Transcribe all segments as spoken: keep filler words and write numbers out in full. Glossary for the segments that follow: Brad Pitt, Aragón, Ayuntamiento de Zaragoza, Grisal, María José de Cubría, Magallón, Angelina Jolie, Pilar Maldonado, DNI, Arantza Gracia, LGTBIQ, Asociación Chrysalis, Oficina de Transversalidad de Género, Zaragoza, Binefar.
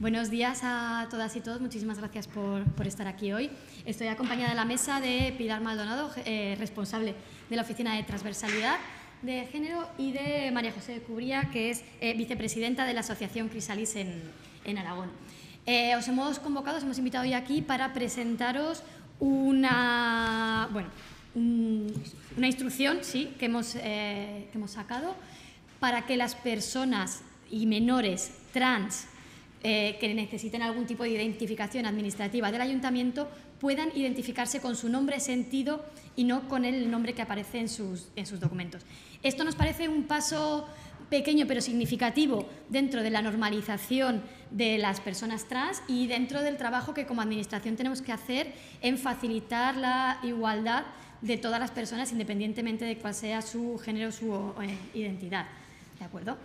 Buenos días a todas y todos, muchísimas gracias por, por estar aquí hoy. Estoy acompañada de la mesa de Pilar Maldonado, eh, responsable de la Oficina de Transversalidad de Género, y de María José de Cubría, que es eh, vicepresidenta de la Asociación Chrysalis en, en Aragón. Eh, os hemos convocado, os hemos invitado hoy aquí para presentaros una, bueno, un, una instrucción sí, que, hemos, eh, que hemos sacado para que las personas y menores trans Eh, que necesiten algún tipo de identificación administrativa del ayuntamiento puedan identificarse con su nombre sentido y no con el nombre que aparece en sus, en sus documentos. Esto nos parece un paso pequeño pero significativo dentro de la normalización de las personas trans y dentro del trabajo que como administración tenemos que hacer en facilitar la igualdad de todas las personas independientemente de cuál sea su género o su eh, identidad. ¿De acuerdo?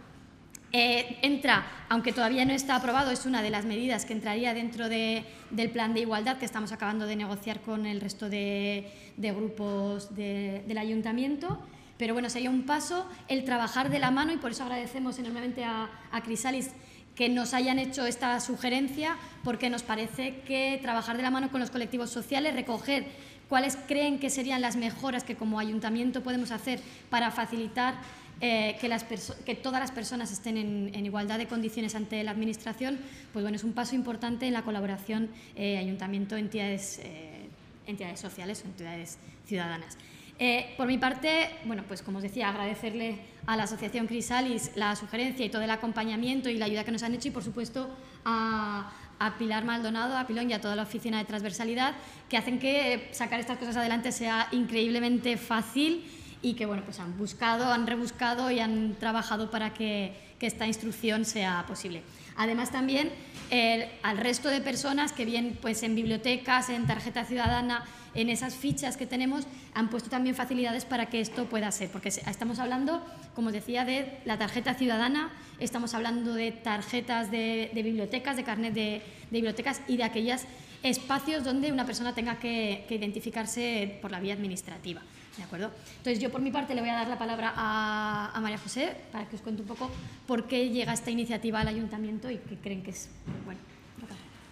Eh, entra, aunque todavía no está aprobado, es una de las medidas que entraría dentro de, del plan de igualdad que estamos acabando de negociar con el resto de, de grupos de, del ayuntamiento, pero bueno, sería un paso el trabajar de la mano y por eso agradecemos enormemente a, a Chrysalis que nos hayan hecho esta sugerencia, porque nos parece que trabajar de la mano con los colectivos sociales, recoger cuáles creen que serían las mejoras que como ayuntamiento podemos hacer para facilitar Eh, que, las que todas las personas estén en, en igualdad de condiciones ante la Administración, pues bueno, es un paso importante en la colaboración eh, ayuntamiento, entidades, eh, entidades sociales o entidades ciudadanas. Eh, por mi parte, bueno, pues como os decía, agradecerle a la Asociación Chrysalis la sugerencia y todo el acompañamiento y la ayuda que nos han hecho y, por supuesto, a, a Pilar Maldonado, a Pilón y a toda la Oficina de Transversalidad, que hacen que sacar estas cosas adelante sea increíblemente fácil y que bueno, pues han buscado, han rebuscado y han trabajado para que, que esta instrucción sea posible. Además también eh, al resto de personas que bien pues en bibliotecas, en tarjeta ciudadana, en esas fichas que tenemos, han puesto también facilidades para que esto pueda ser, porque estamos hablando, como os decía, de la tarjeta ciudadana, estamos hablando de tarjetas de, de bibliotecas, de carnet de, de bibliotecas y de aquellos espacios donde una persona tenga que, que identificarse por la vía administrativa. ¿De acuerdo? Entonces, yo por mi parte le voy a dar la palabra a, a María José para que os cuente un poco por qué llega esta iniciativa al ayuntamiento y qué creen que es bueno.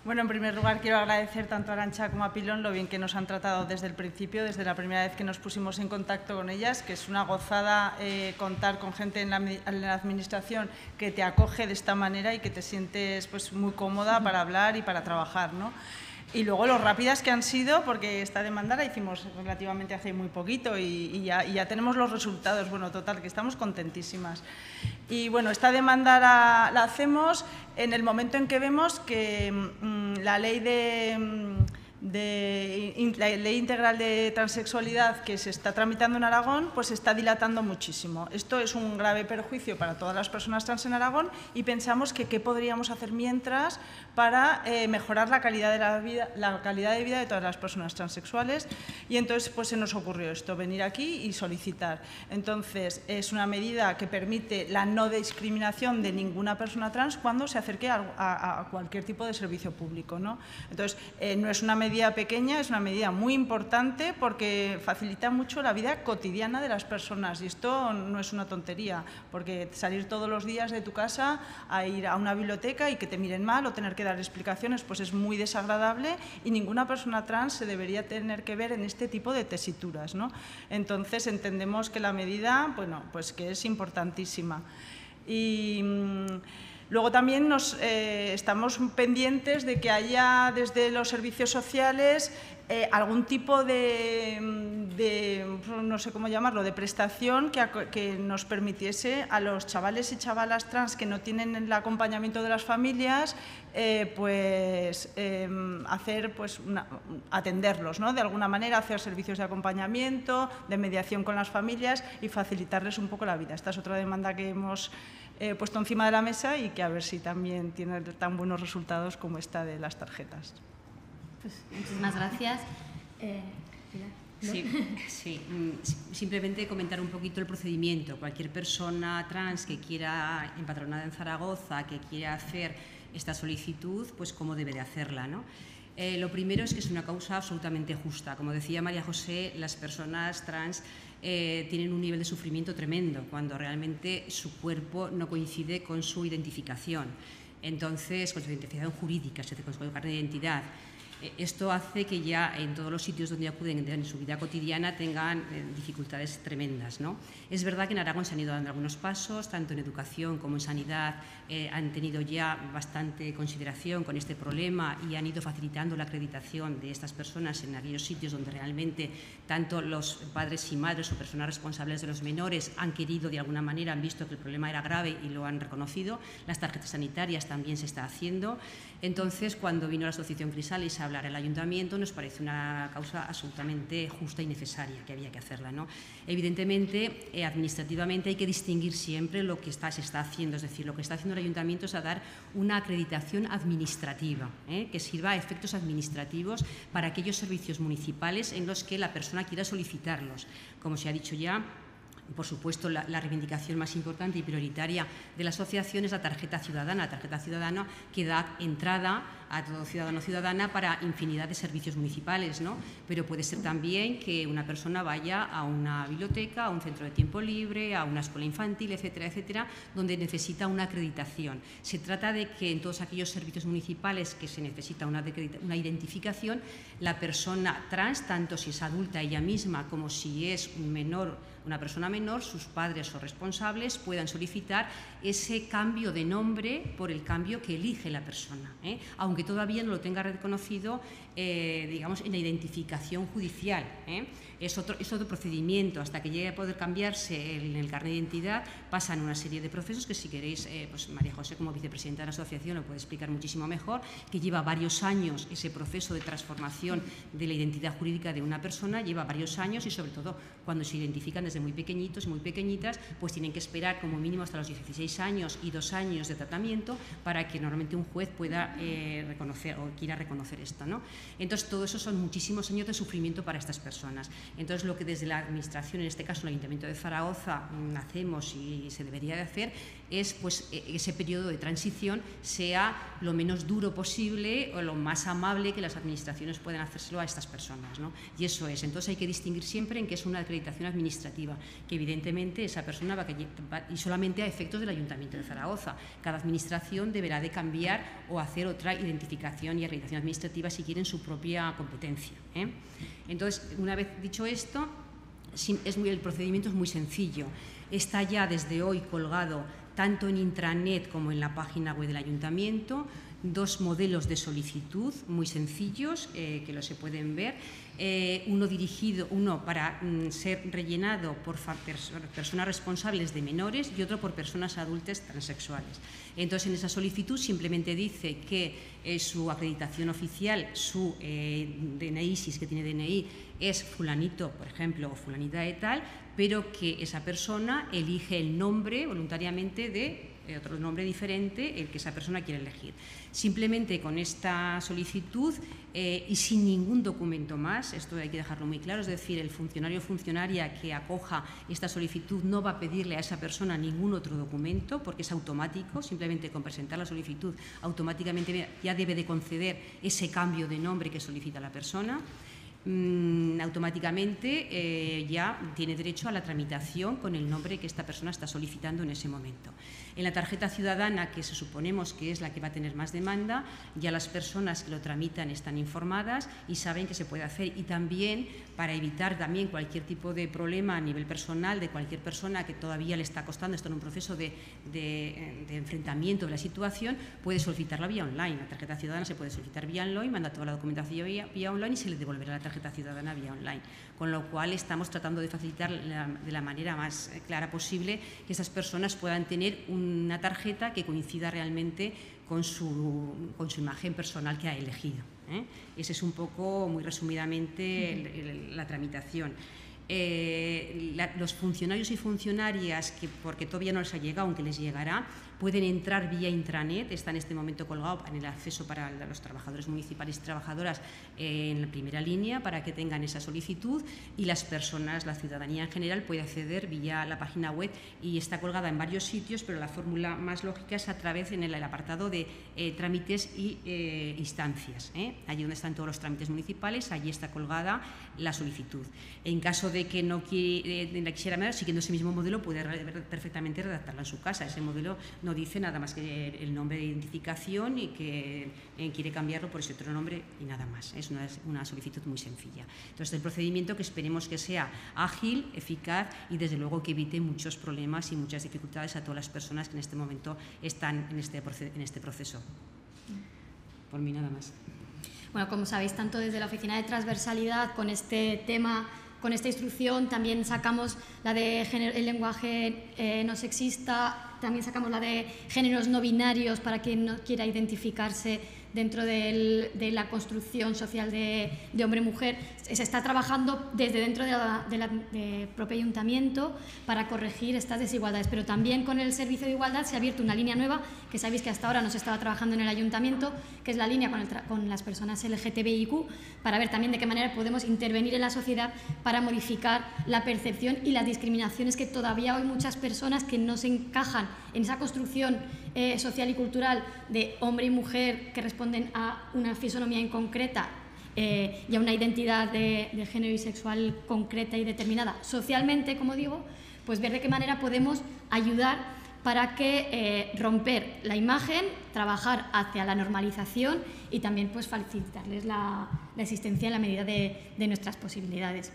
Bueno, en primer lugar quiero agradecer tanto a Arantza como a Pilón lo bien que nos han tratado desde el principio, desde la primera vez que nos pusimos en contacto con ellas, que es una gozada eh, contar con gente en la, en la administración que te acoge de esta manera y que te sientes pues muy cómoda para hablar y para trabajar, ¿no? Y luego lo rápidas que han sido, porque esta demanda la hicimos relativamente hace muy poquito y, y, ya, y ya tenemos los resultados. Bueno, total, que estamos contentísimas. Y bueno, esta demanda la, la hacemos en el momento en que vemos que mmm, la ley de, de in, la ley integral de transexualidad que se está tramitando en Aragón, pues se está dilatando muchísimo. Esto es un grave perjuicio para todas las personas trans en Aragón y pensamos que qué podríamos hacer mientras para eh, mejorar la calidad de la vida, la calidad de vida de todas las personas transexuales, y entonces pues se nos ocurrió esto, venir aquí y solicitar. Entonces es una medida que permite la no discriminación de ninguna persona trans cuando se acerque a, a, a cualquier tipo de servicio público, ¿no? Entonces eh, no es una medida pequeña, es una medida muy importante porque facilita mucho la vida cotidiana de las personas, y esto no es una tontería, porque salir todos los días de tu casa a ir a una biblioteca y que te miren mal o tener que dar explicaciones, pues es muy desagradable y ninguna persona trans se debería tener que ver en este tipo de tesituras, ¿no? Entonces entendemos que la medida, bueno, pues que es importantísima. Y luego también nos, eh, estamos pendientes de que haya desde los servicios sociales eh, algún tipo de, de, no sé cómo llamarlo, de prestación que, que nos permitiese a los chavales y chavalas trans que no tienen el acompañamiento de las familias, eh, pues eh, hacer, pues una, atenderlos, ¿no? De alguna manera, hacer servicios de acompañamiento, de mediación con las familias y facilitarles un poco la vida. Esta es otra demanda que hemos Eh, puesto encima de la mesa y que a ver si también tiene tan buenos resultados como esta de las tarjetas. Pues muchísimas gracias. Eh, ¿no? Sí, sí, simplemente comentar un poquito el procedimiento. Cualquier persona trans que quiera, empadronada en Zaragoza, que quiera hacer esta solicitud, pues cómo debe de hacerla, ¿no? Eh, lo primero es que es una causa absolutamente justa. Como decía María José, las personas trans eh, tienen un nivel de sufrimiento tremendo cuando realmente su cuerpo no coincide con su identificación. Entonces, con su identificación jurídica, se hace con su carnet de identidad. Esto hace que ya en todos los sitios donde acuden en su vida cotidiana tengan dificultades tremendas, ¿no? Es verdad que en Aragón se han ido dando algunos pasos, tanto en educación como en sanidad, eh, han tenido ya bastante consideración con este problema y han ido facilitando la acreditación de estas personas en aquellos sitios donde realmente tanto los padres y madres o personas responsables de los menores han querido, de alguna manera, han visto que el problema era grave y lo han reconocido. Las tarjetas sanitarias también se está haciendo. Entonces, cuando vino la Asociación Chrysalis a hablar al ayuntamiento, nos parece una causa absolutamente justa y necesaria, que había que hacerla, ¿no? Evidentemente, eh, administrativamente hay que distinguir siempre lo que está, se está haciendo, es decir, lo que está haciendo el ayuntamiento es a dar una acreditación administrativa, ¿eh? que sirva a efectos administrativos para aquellos servicios municipales en los que la persona quiera solicitarlos. Como se ha dicho ya, por supuesto, la, la reivindicación más importante y prioritaria de la asociación es la tarjeta ciudadana, la tarjeta ciudadana que da entrada a todo ciudadano o ciudadana para infinidad de servicios municipales, ¿no? Pero puede ser también que una persona vaya a una biblioteca, a un centro de tiempo libre, a una escuela infantil, etcétera, etcétera, donde necesita una acreditación. Se trata de que en todos aquellos servicios municipales que se necesita una, una identificación, la persona trans, tanto si es adulta ella misma como si es un menor, una persona menor, sus padres o responsables puedan solicitar ese cambio de nombre por el cambio que elige la persona, ¿eh? aunque todavía no lo tenga reconocido, eh, digamos, en la identificación judicial, ¿eh? Es otro, es otro procedimiento. Hasta que llegue a poder cambiarse el, el carnet de identidad, pasan una serie de procesos que, si queréis, eh, pues María José, como vicepresidenta de la asociación, lo puede explicar muchísimo mejor, que lleva varios años ese proceso de transformación de la identidad jurídica de una persona, lleva varios años y, sobre todo, cuando se identifican desde muy pequeñitos y muy pequeñitas, pues tienen que esperar como mínimo hasta los dieciséis años y dos años de tratamiento para que normalmente un juez pueda eh, reconocer o quiera reconocer esto, ¿no? Entonces, todo eso son muchísimos años de sufrimiento para estas personas. Entonces, lo que desde la Administración, en este caso el Ayuntamiento de Zaragoza, hacemos y se debería de hacer es, pues, ese periodo de transición sea lo menos duro posible o lo más amable que las administraciones puedan hacérselo a estas personas, ¿no? Y eso es. Entonces, hay que distinguir siempre en que es una acreditación administrativa, que evidentemente esa persona va a, y solamente a efectos del Ayuntamiento de Zaragoza. Cada administración deberá de cambiar o hacer otra identificación y acreditación administrativa si quieren su propia competencia, ¿eh? Entonces, una vez dicho esto, es muy, el procedimiento es muy sencillo. Está ya desde hoy colgado tanto en intranet como en la página web del ayuntamiento dos modelos de solicitud muy sencillos, eh, que los se pueden ver. Eh, uno dirigido, uno para mm, ser rellenado por pers personas responsables de menores y otro por personas adultas transexuales. Entonces, en esa solicitud simplemente dice que eh, su acreditación oficial, su eh, D N I, si es que tiene D N I, es fulanito, por ejemplo, o fulanita de tal, pero que esa persona elige el nombre voluntariamente de otro nombre diferente, el que esa persona quiere elegir. Simplemente con esta solicitud eh, y sin ningún documento más, esto hay que dejarlo muy claro, es decir, el funcionario o funcionaria que acoja esta solicitud no va a pedirle a esa persona ningún otro documento, porque es automático. Simplemente con presentar la solicitud automáticamente ya debe de conceder ese cambio de nombre que solicita la persona. Mm, automáticamente eh, ya tiene derecho a la tramitación con el nombre que esta persona está solicitando en ese momento. En la tarjeta ciudadana, que se suponemos que es la que va a tener más demanda, ya las personas que lo tramitan están informadas y saben que se puede hacer. Y también, para evitar también cualquier tipo de problema a nivel personal de cualquier persona que todavía le está costando, esto en un proceso de, de, de enfrentamiento de la situación, puede solicitarla vía online. La tarjeta ciudadana se puede solicitar vía online, manda toda la documentación vía, vía online y se le devolverá la tarjeta tarjeta ciudadana vía online, con lo cual estamos tratando de facilitar la, de la manera más clara posible que estas personas puedan tener una tarjeta que coincida realmente con su, con su imagen personal que ha elegido, ¿eh? Ese es un poco, muy resumidamente, el, el, la tramitación. Eh, la, los funcionarios y funcionarias que, porque todavía no les ha llegado, aunque les llegará, pueden entrar vía intranet. Está en este momento colgado en el acceso para los trabajadores municipales y trabajadoras eh, en la primera línea, para que tengan esa solicitud, y las personas, la ciudadanía en general, puede acceder vía la página web, y está colgada en varios sitios, pero la fórmula más lógica es a través en el, el apartado de eh, trámites y eh, instancias, ¿eh? Allí donde están todos los trámites municipales, allí está colgada la solicitud. En caso de que no quiera, eh, la quisiera, siguiendo ese mismo modelo, puede perfectamente redactarla en su casa. Ese modelo no no dice nada más que el nombre de identificación y que quiere cambiarlo por ese otro nombre y nada más. Es una, una solicitud muy sencilla. Entonces, el procedimiento que esperemos que sea ágil, eficaz y, desde luego, que evite muchos problemas y muchas dificultades a todas las personas que en este momento están en este, en este proceso. Por mí, nada más. Bueno, como sabéis, tanto desde la Oficina de Transversalidad, con este tema, con esta instrucción, también sacamos la de género, el lenguaje eh, no sexista, también sacamos la de géneros no binarios para quien no quiera identificarse dentro del, de la construcción social de, de hombre-mujer. Se está trabajando desde dentro del de de propio ayuntamiento para corregir estas desigualdades, pero también con el Servicio de Igualdad se ha abierto una línea nueva, que sabéis que hasta ahora no se estaba trabajando en el ayuntamiento, que es la línea con, el con las personas L G T B I Q, para ver también de qué manera podemos intervenir en la sociedad para modificar la percepción y las discriminaciones que todavía hay muchas personas que no se encajan en esa construcción eh, social y cultural de hombre y mujer que responde a una fisonomía en concreta eh, y a una identidad de, de género y sexual concreta y determinada socialmente, como digo, pues ver de qué manera podemos ayudar para que eh, romper la imagen, trabajar hacia la normalización y también pues facilitarles la, la existencia en la medida de, de nuestras posibilidades.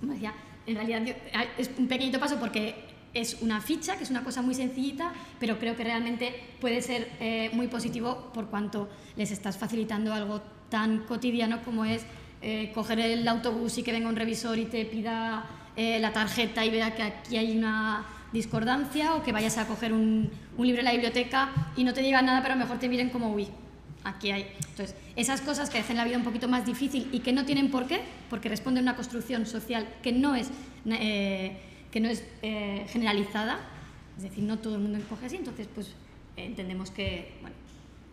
Como decía, en realidad es un pequeñito paso porque es una ficha, que es una cosa muy sencillita, pero creo que realmente puede ser eh, muy positivo por cuanto les estás facilitando algo tan cotidiano como es eh, coger el autobús y que venga un revisor y te pida eh, la tarjeta y vea que aquí hay una discordancia, o que vayas a coger un, un libro en la biblioteca y no te digan nada, pero a lo mejor te miren como, uy, aquí hay. Entonces, esas cosas que hacen la vida un poquito más difícil y que no tienen por qué, porque responden a una construcción social que no es... Eh, que no es eh, generalizada, es decir, no todo el mundo encoge así, entonces pues eh, entendemos que, bueno,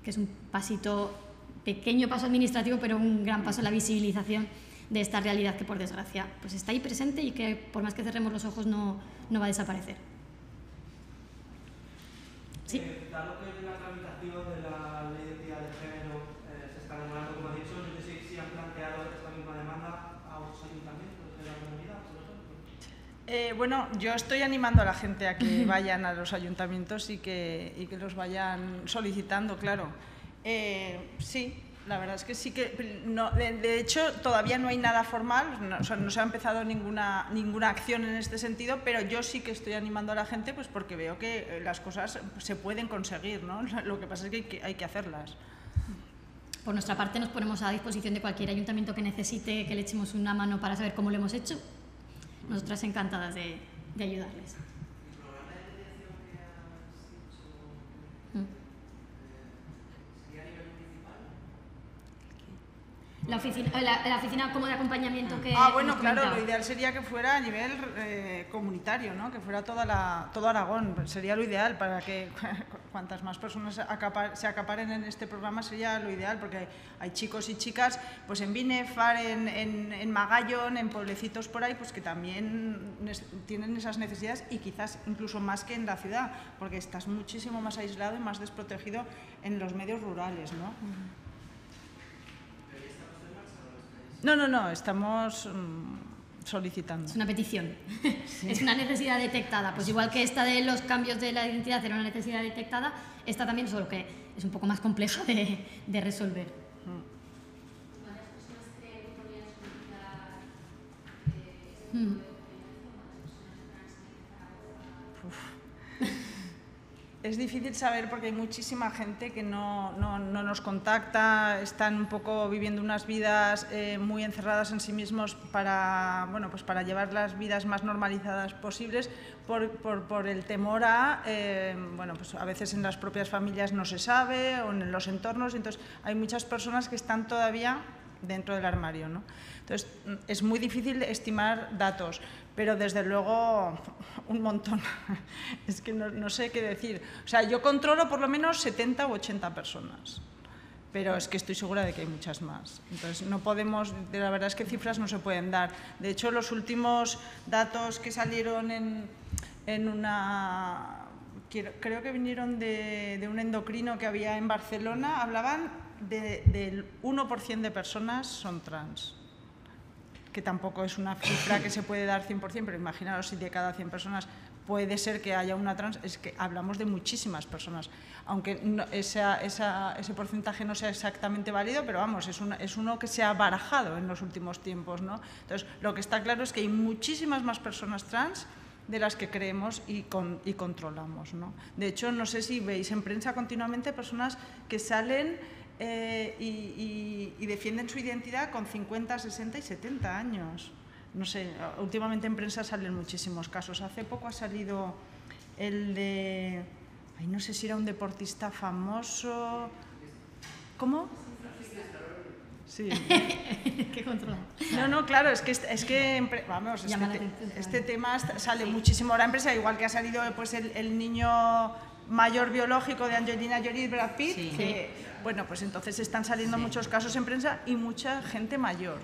que es un pasito, pequeño paso administrativo, pero un gran paso en la visibilización de esta realidad que, por desgracia, pues está ahí presente y que por más que cerremos los ojos no, no va a desaparecer. Sí. Eh, dado que las tramitativas de la ley de identidad de género eh, se están demorando, como ha dicho, no sé si han planteado esta misma demanda a otros ayuntamientos de la comunidad. Eh, bueno, yo estoy animando a la gente a que vayan a los ayuntamientos y que, y que los vayan solicitando, claro. Eh, sí, la verdad es que sí que… No, de, de hecho, todavía no hay nada formal, no, o sea, no se ha empezado ninguna, ninguna acción en este sentido, pero yo sí que estoy animando a la gente, pues porque veo que las cosas se pueden conseguir, ¿no? Lo que pasa es que hay que, hay que hacerlas. Por nuestra parte, nos ponemos a disposición de cualquier ayuntamiento que necesite que le echemos una mano para saber cómo lo hemos hecho. Nosotras encantadas de, de ayudarles. ¿El programa de mediación que has hecho sería a nivel municipal? La oficina, la, la oficina como de acompañamiento que... Ah, bueno, claro, lo ideal sería que fuera a nivel eh, comunitario, ¿no? Que fuera toda la, todo Aragón, sería lo ideal para que cuantas más personas acapar, se acaparen en este programa sería lo ideal, porque hay, hay chicos y chicas pues en Binefar, en, en, en Magallón, en pueblecitos por ahí, pues que también tienen esas necesidades y quizás incluso más que en la ciudad, porque estás muchísimo más aislado y más desprotegido en los medios rurales, ¿no? Uh-huh. No, no, no, estamos mm, solicitando. Es una petición, sí. Es una necesidad detectada. Pues igual que esta de los cambios de la identidad era una necesidad detectada, esta también, solo que es un poco más compleja de, de resolver. ¿Cuántas personas creen que podrían solicitar? Es difícil saber porque hay muchísima gente que no, no, no nos contacta, están un poco viviendo unas vidas eh, muy encerradas en sí mismos para, bueno, pues para llevar las vidas más normalizadas posibles por, por, por el temor a, eh, bueno, pues a veces en las propias familias no se sabe o en los entornos, entonces hay muchas personas que están todavía dentro del armario, ¿no? Entonces es muy difícil estimar datos. Pero desde luego un montón, es que no, no sé qué decir. O sea, yo controlo por lo menos setenta u ochenta personas, pero es que estoy segura de que hay muchas más. Entonces no podemos, la verdad es que cifras no se pueden dar. De hecho, los últimos datos que salieron en, en una, creo que vinieron de, de un endocrino que había en Barcelona, hablaban de, del uno por ciento de personas son trans. Que tampoco es una cifra que se puede dar cien por cien, pero imaginaros si de cada cien personas puede ser que haya una trans, es que hablamos de muchísimas personas, aunque no, esa, esa, ese porcentaje no sea exactamente válido, pero vamos, es, una, es uno que se ha barajado en los últimos tiempos, ¿no? Entonces, lo que está claro es que hay muchísimas más personas trans de las que creemos y, con, y controlamos, ¿no? De hecho, no sé si veis en prensa continuamente personas que salen eh, y, y, y defienden su identidad con cincuenta, sesenta y setenta años. No sé, últimamente en prensa salen muchísimos casos. Hace poco ha salido el de... Ay, no sé si era un deportista famoso... ¿Cómo? Sí. Qué control. No, no, claro, es que, es que vamos, este, te, este tema sale muchísimo ahora en prensa, igual que ha salido pues, el, el niño mayor biológico de Angelina Jolie y Brad Pitt, sí. que, bueno, pues entonces están saliendo sí. muchos casos en prensa y mucha gente mayor.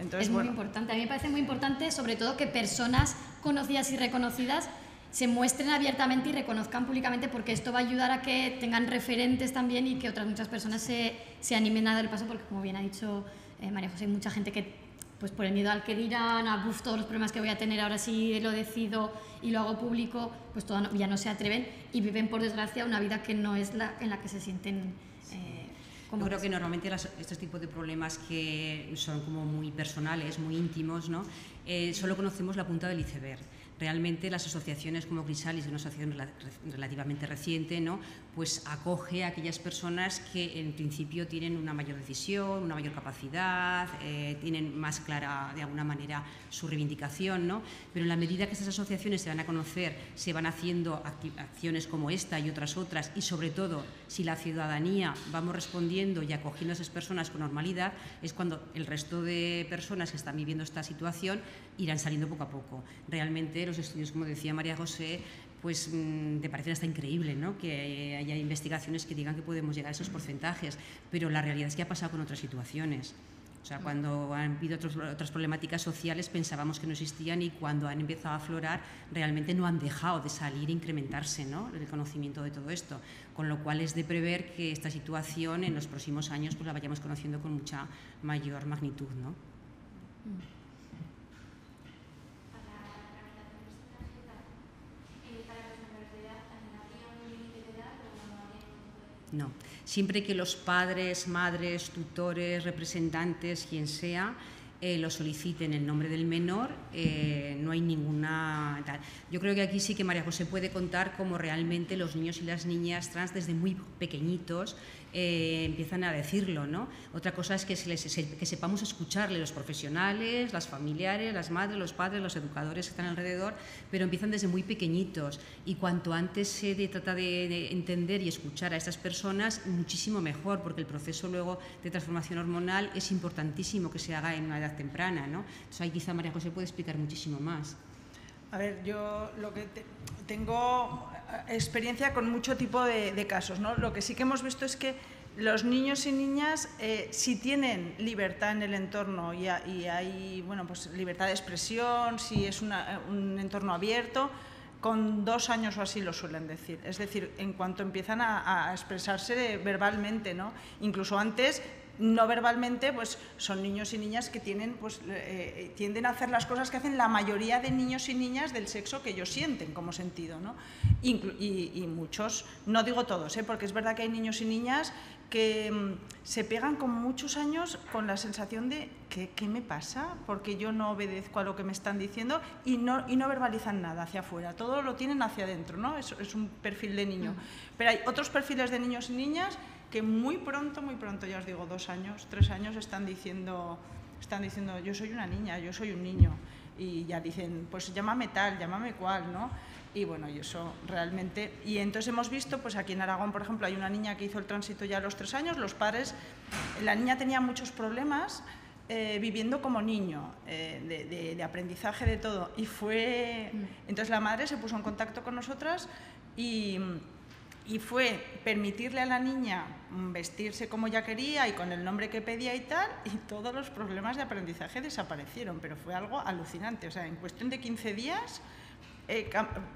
Entonces, es bueno. muy importante, a mí me parece muy importante, sobre todo que personas conocidas y reconocidas se muestren abiertamente y reconozcan públicamente, porque esto va a ayudar a que tengan referentes también y que otras muchas personas se, se animen a dar el paso, porque como bien ha dicho eh, María José, hay mucha gente que pues por el miedo al que dirán, a buf, todos los problemas que voy a tener ahora sí lo decido y lo hago público, pues todo, ya no se atreven y viven por desgracia una vida que no es la en la que se sienten eh, Yo creo que normalmente las, estos tipos de problemas que son como muy personales, muy íntimos, ¿no? eh, solo conocemos la punta del iceberg. Realmente las asociaciones como Grisal, es una asociación rel relativamente reciente, ¿no? pues acoge a aquellas personas que en principio tienen una mayor decisión, una mayor capacidad, eh, tienen más clara de alguna manera su reivindicación, ¿no? Pero en la medida que estas asociaciones se van a conocer, se van haciendo acciones como esta y otras otras, y sobre todo si la ciudadanía vamos respondiendo y acogiendo a esas personas con normalidad, es cuando el resto de personas que están viviendo esta situación irán saliendo poco a poco. Realmente los estudios, como decía María José, pues mmm, te parecen hasta increíble, ¿no? Que haya investigaciones que digan que podemos llegar a esos porcentajes, pero la realidad es que ha pasado con otras situaciones. O sea, cuando han habido otros, otras problemáticas sociales pensábamos que no existían, y cuando han empezado a aflorar realmente no han dejado de salir e incrementarse, ¿no? el conocimiento de todo esto. Con lo cual es de prever que esta situación en los próximos años pues la vayamos conociendo con mucha mayor magnitud, ¿no? No. Siempre que los padres, madres, tutores, representantes, quien sea, eh, lo soliciten en nombre del menor, eh, no hay ninguna tal. Yo creo que aquí sí que María José puede contar cómo realmente los niños y las niñas trans desde muy pequeñitos eh, empiezan a decirlo, ¿no? Otra cosa es que, se les, que sepamos escucharle los profesionales, las familiares, las madres, los padres, los educadores que están alrededor, pero empiezan desde muy pequeñitos, y cuanto antes se de, trata de, de entender y escuchar a estas personas, muchísimo mejor, porque el proceso luego de transformación hormonal es importantísimo que se haga en una edad temprana, ¿no? Entonces ahí quizá María José puede explicar muchísimo más. A ver, yo lo que te, tengo experiencia con mucho tipo de, de casos, ¿no? Lo que sí que hemos visto es que los niños y niñas, eh, si tienen libertad en el entorno y, a, y hay, bueno, pues libertad de expresión, si es una, un entorno abierto, con dos años o así lo suelen decir. Es decir, en cuanto empiezan a, a expresarse verbalmente, ¿no? Incluso antes. No verbalmente, pues son niños y niñas que tienen, pues, eh, tienden a hacer las cosas que hacen la mayoría de niños y niñas del sexo que ellos sienten como sentido, ¿no? Inclu- y, y muchos, no digo todos, ¿eh? Porque es verdad que hay niños y niñas que mmm, se pegan con muchos años con la sensación de ¿qué, qué me pasa? Porque yo no obedezco a lo que me están diciendo, y no, y no verbalizan nada hacia afuera, todo lo tienen hacia adentro, ¿no? Es, es un perfil de niño. Pero hay otros perfiles de niños y niñas que muy pronto, muy pronto, ya os digo, dos años, tres años, están diciendo, están diciendo yo soy una niña, yo soy un niño, y ya dicen, pues llámame tal, llámame cual, ¿no? Y bueno, y eso realmente, y entonces hemos visto, pues aquí en Aragón, por ejemplo, hay una niña que hizo el tránsito ya a los tres años, los padres, la niña tenía muchos problemas, Eh, viviendo como niño, eh, de, de, de aprendizaje, de todo, y fue, entonces la madre se puso en contacto con nosotras y, y fue permitirle a la niña vestirse como ella quería y con el nombre que pedía y tal, y todos los problemas de aprendizaje desaparecieron, pero fue algo alucinante, o sea, en cuestión de quince días eh,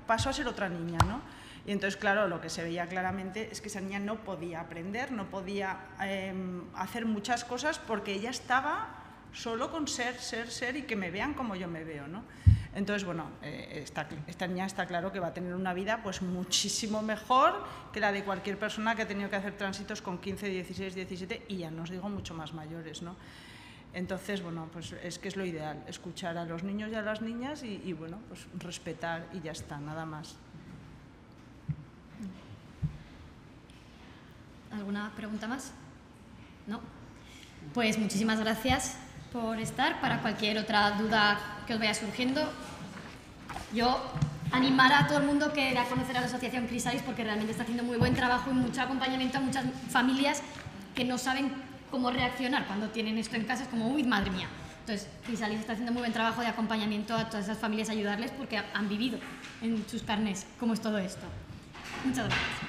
pasó a ser otra niña, ¿no? Y entonces, claro, lo que se veía claramente es que esa niña no podía aprender, no podía eh, hacer muchas cosas porque ella estaba solo con ser, ser, ser y que me vean como yo me veo, ¿no? Entonces, bueno, eh, esta, esta niña está claro que va a tener una vida pues muchísimo mejor que la de cualquier persona que ha tenido que hacer tránsitos con quince, dieciséis, diecisiete y ya no os digo mucho más mayores, ¿no? Entonces, bueno, pues es que es lo ideal, escuchar a los niños y a las niñas y, y bueno, pues respetar y ya está, nada más. ¿Alguna pregunta más? No. Pues muchísimas gracias por estar. Para cualquier otra duda que os vaya surgiendo, yo animar a todo el mundo que dé a conocer a la Asociación Chrysalis, porque realmente está haciendo muy buen trabajo y mucho acompañamiento a muchas familias que no saben cómo reaccionar cuando tienen esto en casa. Es como, uy, madre mía. Entonces, Chrysalis está haciendo muy buen trabajo de acompañamiento a todas esas familias, ayudarles porque han vivido en sus carnes cómo es todo esto. Muchas gracias.